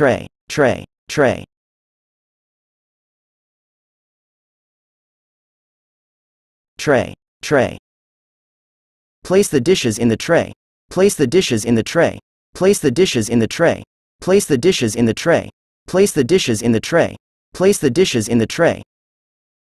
tray. Tray. Place the dishes in the tray. Place the dishes in the tray. Place the dishes in the tray. Place the dishes in the tray. Place the dishes in the tray. Place the dishes in the tray.